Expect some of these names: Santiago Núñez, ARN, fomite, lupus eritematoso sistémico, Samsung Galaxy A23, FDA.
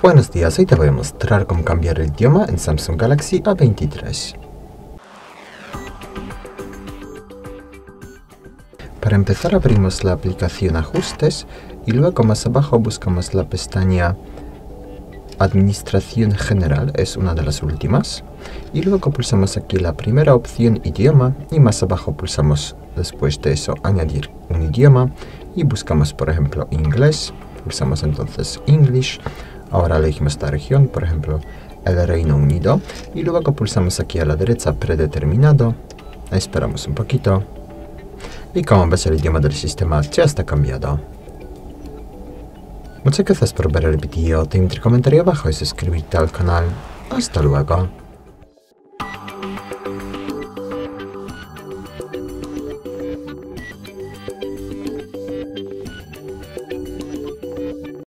Buenos días, hoy te voy a mostrar cómo cambiar el idioma en Samsung Galaxy A23. Para empezar abrimos la aplicación Ajustes y luego más abajo buscamos la pestaña Administración General, es una de las últimas, y luego pulsamos aquí la primera opción Idioma y más abajo pulsamos después de eso Añadir un idioma y buscamos por ejemplo Inglés, pulsamos entonces English, ahora elegimos la región, por ejemplo el Reino Unido, y luego pulsamos aquí a la derecha Predeterminado, esperamos un poquito y como ves el idioma del sistema ya está cambiado. Muchas gracias por ver el vídeo, te invito a comentar abajo y suscribirte al canal. Hasta luego.